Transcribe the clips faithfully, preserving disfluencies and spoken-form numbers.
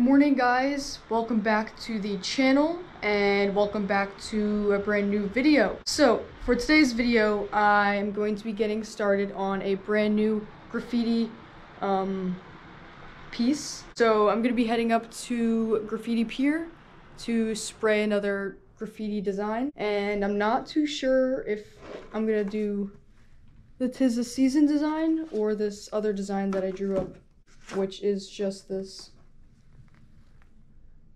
Good morning guys, welcome back to the channel and welcome back to a brand new video. So for today's video I'm going to be getting started on a brand new graffiti um, piece. So I'm going to be heading up to Graffiti Pier to spray another graffiti design, and I'm not too sure if I'm going to do the 'Tis the Season design or this other design that I drew up, which is just this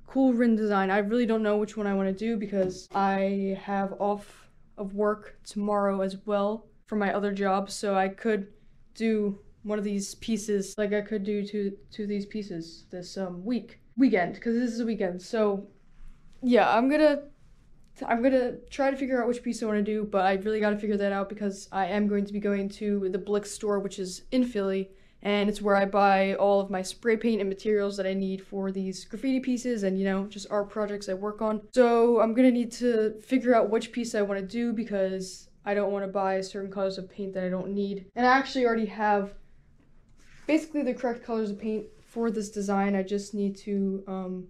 cool Rin design. I really don't know which one I want to do because I have off of work tomorrow as well for my other job, so I could do one of these pieces, like I could do two, two of these pieces this um, week. Weekend, because this is a weekend, so yeah, I'm gonna, I'm gonna try to figure out which piece I want to do, but I really gotta figure that out because I am going to be going to the Blick store, which is in Philly. And it's where I buy all of my spray paint and materials that I need for these graffiti pieces and, you know, just art projects I work on. So I'm gonna need to figure out which piece I want to do because I don't want to buy certain colors of paint that I don't need. And I actually already have basically the correct colors of paint for this design. I just need to um,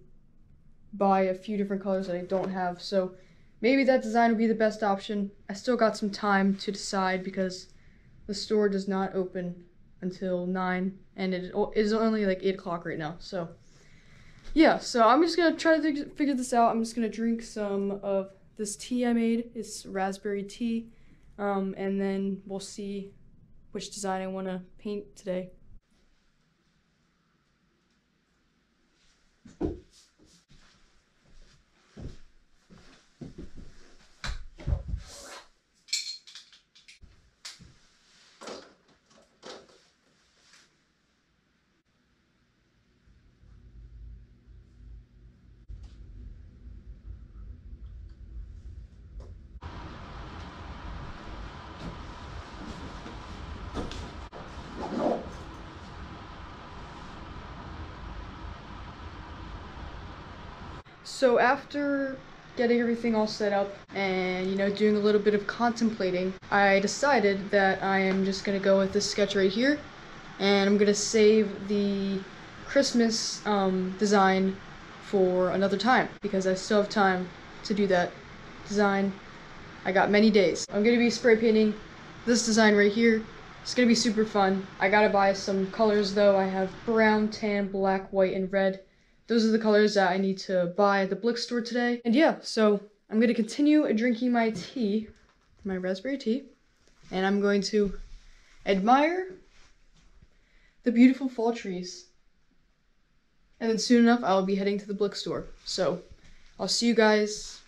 buy a few different colors that I don't have. So maybe that design would be the best option. I still got some time to decide because the store does not open until nine, and it is only like eight o'clock right now. So yeah, so I'm just gonna try to figure this out. I'm just gonna drink some of this tea I made. It's raspberry tea, um, and then we'll see which design I want to paint today. So after getting everything all set up and, you know, doing a little bit of contemplating, I decided that I am just going to go with this sketch right here, and I'm going to save the Christmas um, design for another time because I still have time to do that design. I got many days. I'm going to be spray painting this design right here. It's going to be super fun. I got to buy some colors though. I have brown, tan, black, white, and red. Those are the colors that I need to buy at the Blick store today. And yeah, so I'm going to continue drinking my tea, my raspberry tea, and I'm going to admire the beautiful fall trees. And then soon enough, I'll be heading to the Blick store. So I'll see you guys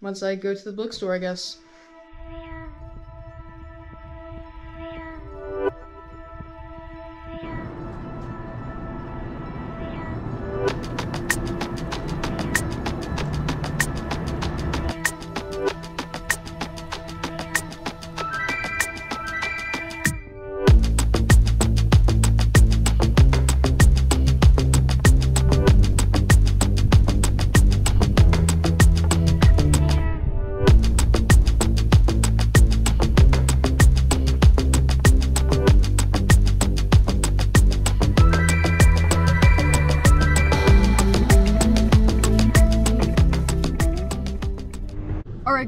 once I go to the Blick store, I guess.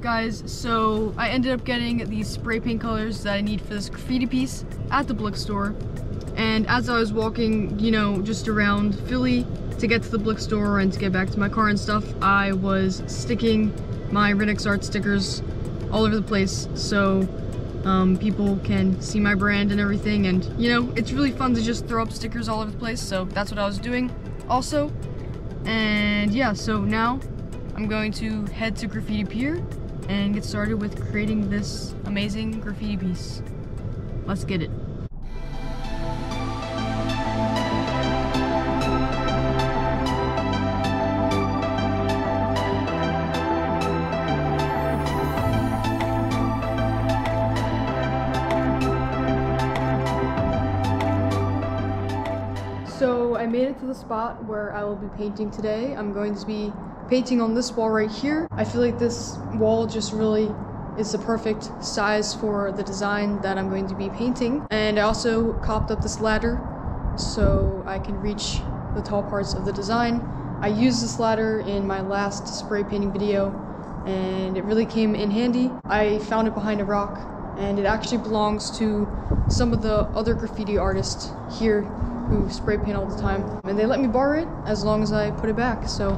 Guys, so I ended up getting the spray paint colors that I need for this graffiti piece at the Blick store, and as I was walking, you know, just around Philly to get to the Blick store and to get back to my car and stuff, I was sticking my Rinx Art stickers all over the place so um, people can see my brand and everything, and you know, it's really fun to just throw up stickers all over the place, so that's what I was doing also. And yeah, so now I'm going to head to Graffiti Pier and get started with creating this amazing graffiti piece. Let's get it. So I made it to the spot where I will be painting today. I'm going to be painting on this wall right here. I feel like this wall just really is the perfect size for the design that I'm going to be painting. And I also copped up this ladder so I can reach the tall parts of the design. I used this ladder in my last spray painting video, and it really came in handy. I found it behind a rock, and it actually belongs to some of the other graffiti artists here who spray paint all the time. And they let me borrow it as long as I put it back, so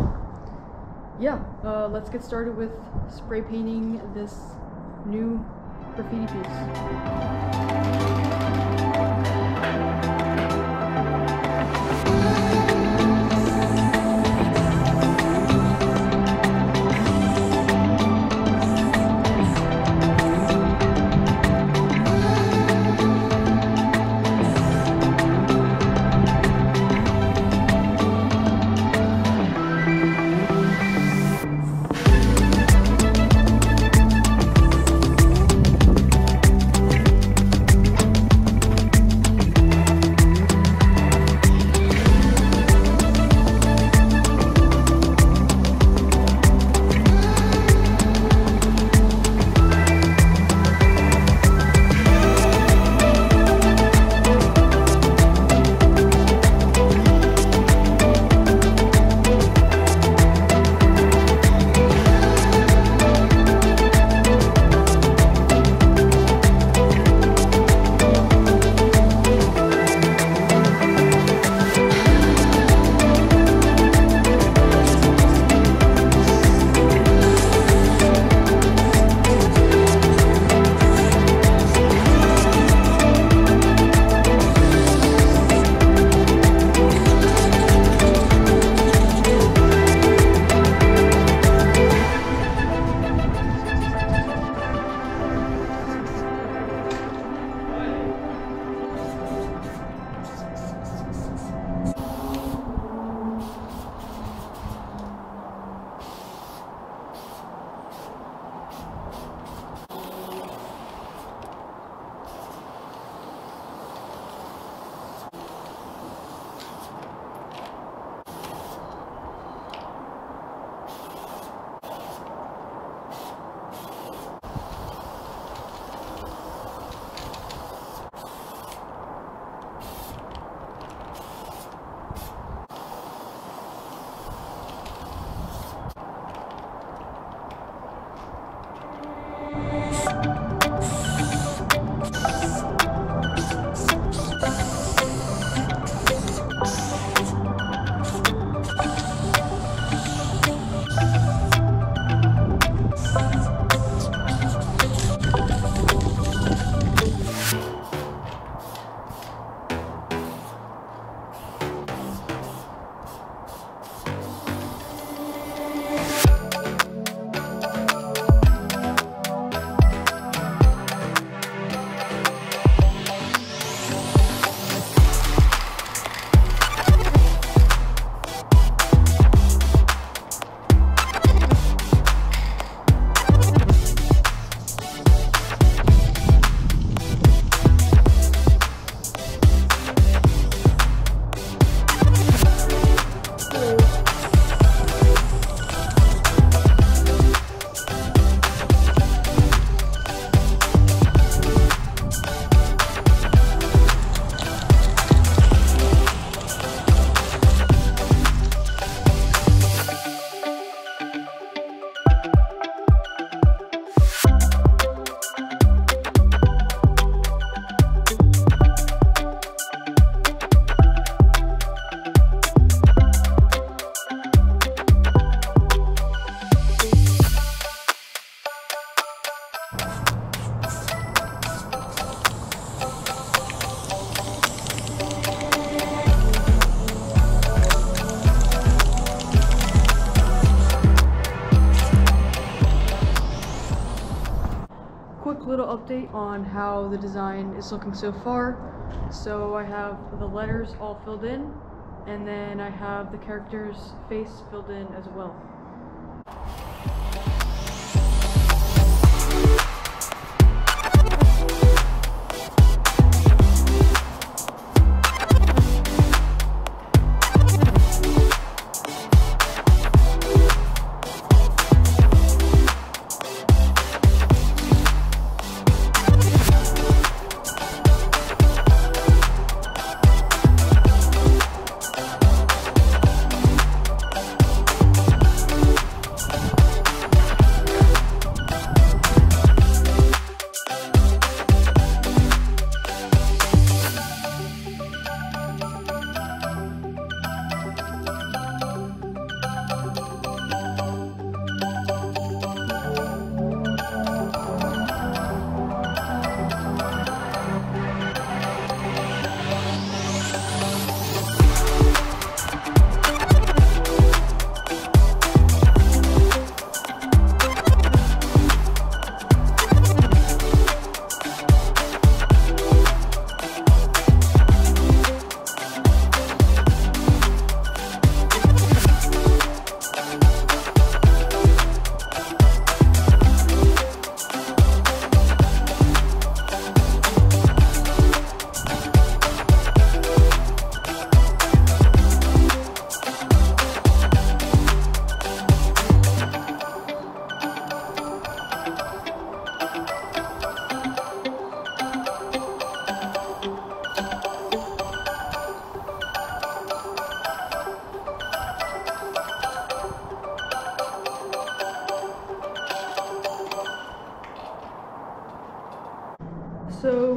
yeah, uh, let's get started with spray painting this new graffiti piece. Little update on how the design is looking so far. So I have the letters all filled in, and then I have the character's face filled in as well.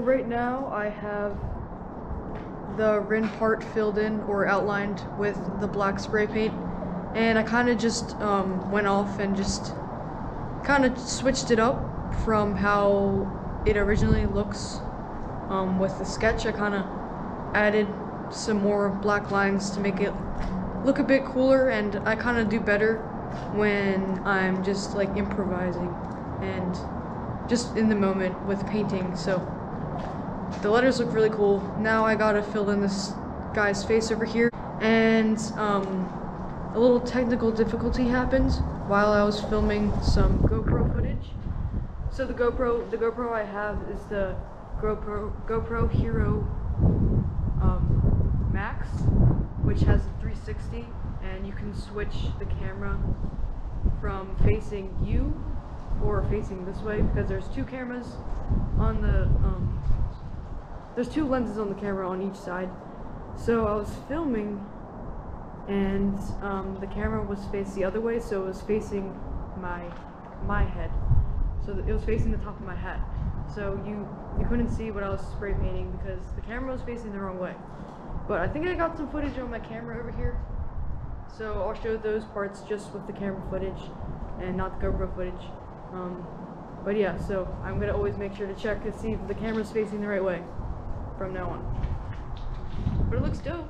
right now I have the Rin part filled in or outlined with the black spray paint, and I kind of just um, went off and just kind of switched it up from how it originally looks um, with the sketch. I kind of added some more black lines to make it look a bit cooler, and I kind of do better when I'm just like improvising and just in the moment with painting. So the letters look really cool. Now I gotta fill in this guy's face over here, and um, a little technical difficulty happened while I was filming some GoPro footage. So the GoPro, the GoPro I have is the GoPro GoPro Hero um, Max, which has a three sixty, and you can switch the camera from facing you or facing this way, because there's two cameras on the um, there's two lenses on the camera on each side. So I was filming, and um, the camera was faced the other way, so it was facing my my head. So it was facing the top of my hat. So you you couldn't see what I was spray painting because the camera was facing the wrong way. But I think I got some footage on my camera over here, so I'll show those parts just with the camera footage and not the GoPro footage. Um, but yeah, so I'm gonna always make sure to check to see if the camera's facing the right way from now on. But it looks dope.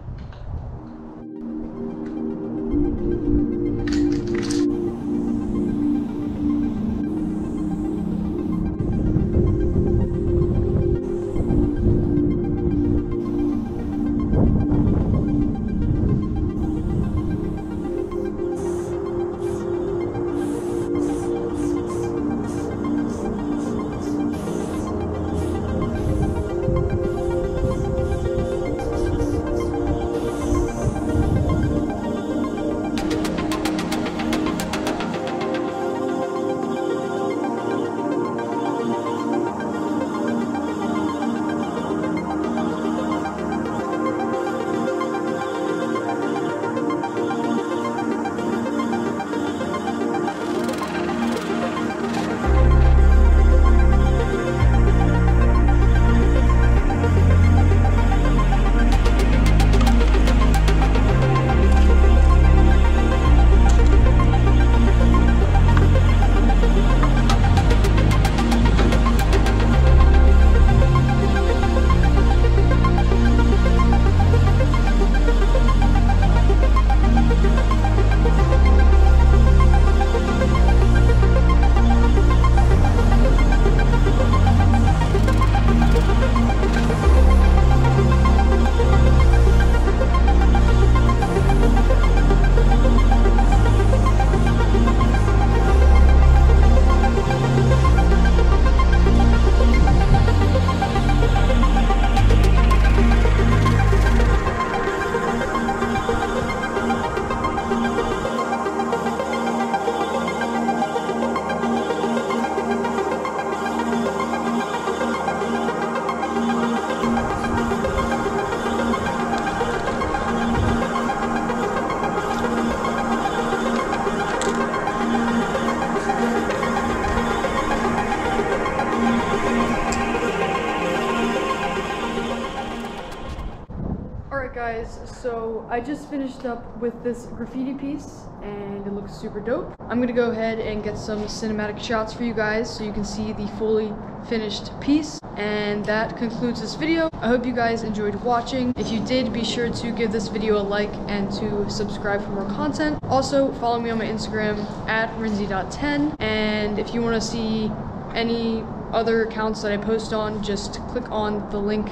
Guys, so I just finished up with this graffiti piece and it looks super dope. I'm gonna go ahead and get some cinematic shots for you guys so you can see the fully finished piece, and that concludes this video. I hope you guys enjoyed watching. If you did, be sure to give this video a like and to subscribe for more content. Also follow me on my Instagram at rinzy dot ten, and if you want to see any other accounts that I post on, just click on the link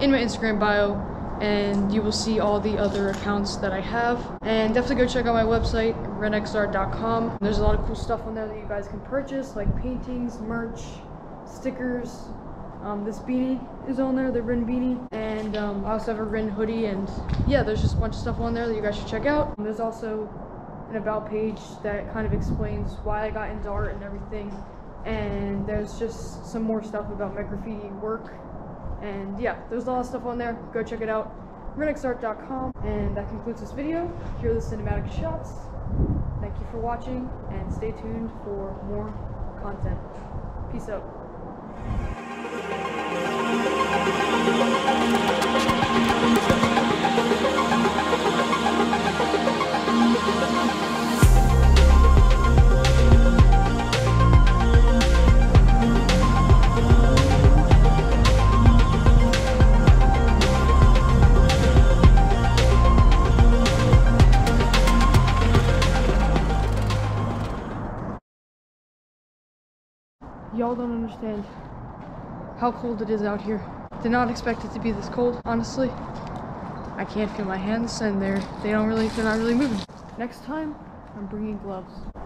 in my Instagram bio and you will see all the other accounts that I have. And definitely go check out my website, rinx art dot com. There's a lot of cool stuff on there that you guys can purchase, like paintings, merch, stickers. Um, this beanie is on there, the Rin beanie. And um, I also have a Rin hoodie, and yeah, there's just a bunch of stuff on there that you guys should check out. And there's also an about page that kind of explains why I got into art and everything. And there's just some more stuff about my graffiti work. And yeah, there's a lot of stuff on there. Go check it out. rinx art dot com. And that concludes this video. Here are the cinematic shots. Thank you for watching, and stay tuned for more content. Peace out. Y'all don't understand how cold it is out here. Did not expect it to be this cold, honestly. I can't feel my hands and they're, they don't really, they're not really moving. Next time, I'm bringing gloves.